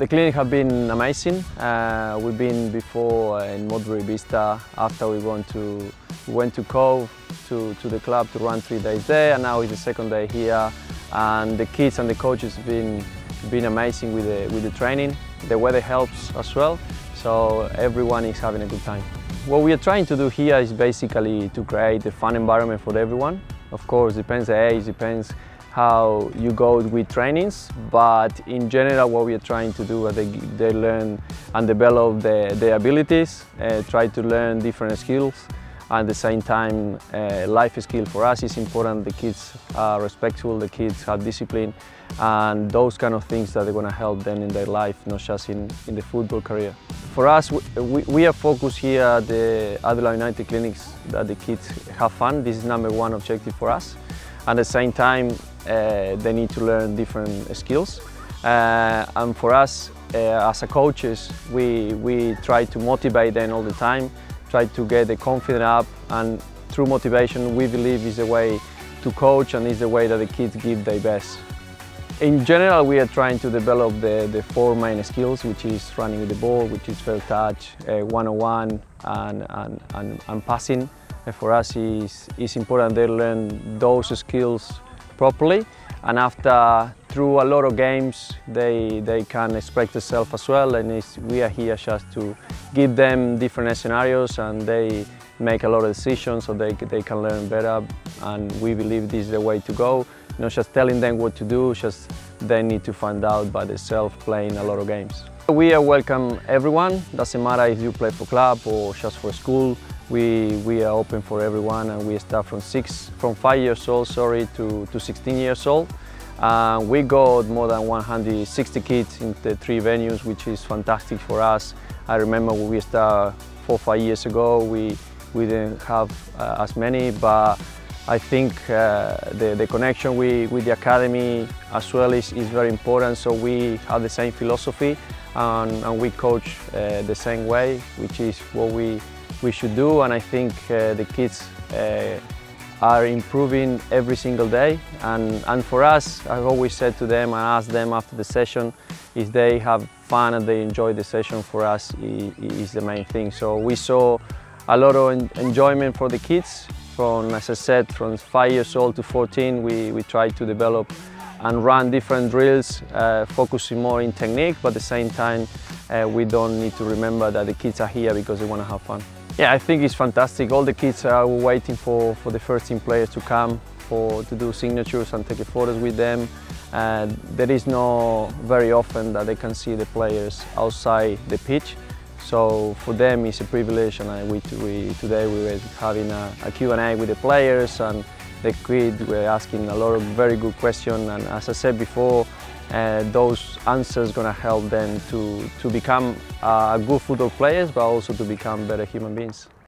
The clinic has been amazing. We've been before in Modbury Vista, after we went to Cove, to the club to run 3 days there, and now it's the second day here. And the kids and the coaches have been amazing with the training. The weather helps as well, so everyone is having a good time. What we are trying to do here is basically to create a fun environment for everyone. Of course, depends the age, depends how you go with trainings, but in general what we are trying to do is they learn and develop their abilities, try to learn different skills. At the same time, life skill for us is important. The kids are respectful, the kids have discipline, and those kind of things that are going to help them in their life, not just in the football career. For us, we are focused here at the Adelaide United clinics that the kids have fun. This is number one objective for us. At the same time, they need to learn different skills. And for us, as coaches, we try to motivate them all the time, try to get the confidence up, and through motivation we believe is the way to coach and is the way that the kids give their best. In general, we are trying to develop the four main skills, which is running with the ball, which is fair touch, one-on-one and passing. And for us it's important they learn those skills properly, and after, through a lot of games, they can express themselves as well, and we are here just to give them different scenarios and they make a lot of decisions so they can learn better, and we believe this is the way to go. Not just telling them what to do, just they need to find out by themselves playing a lot of games. We are welcome everyone, doesn't matter if you play for club or just for school. We are open for everyone, and we start from 5 years old, to 16 years old. We got more than 160 kids in the three venues, which is fantastic for us. I remember when we started 4 or 5 years ago, we didn't have as many, but I think the connection with the academy as well is very important, so we have the same philosophy and we coach the same way, which is what we should do, and I think the kids are improving every single day, and for us, I've always said to them, I asked them after the session, if they have fun and they enjoy the session, for us is the main thing. So we saw a lot of enjoyment for the kids, from, as I said, from 5 years old to 14, we tried to develop and run different drills, focusing more in technique, but at the same time, we don't need to remember that the kids are here because they want to have fun. Yeah, I think it's fantastic. All the kids are waiting for the first team players to come to do signatures and take photos with them. There is not very often that they can see the players outside the pitch. So for them it's a privilege, and today we were having a Q&A with the players, and the kids were asking a lot of very good questions, and as I said before, those answers gonna help them to become good football players, but also to become better human beings.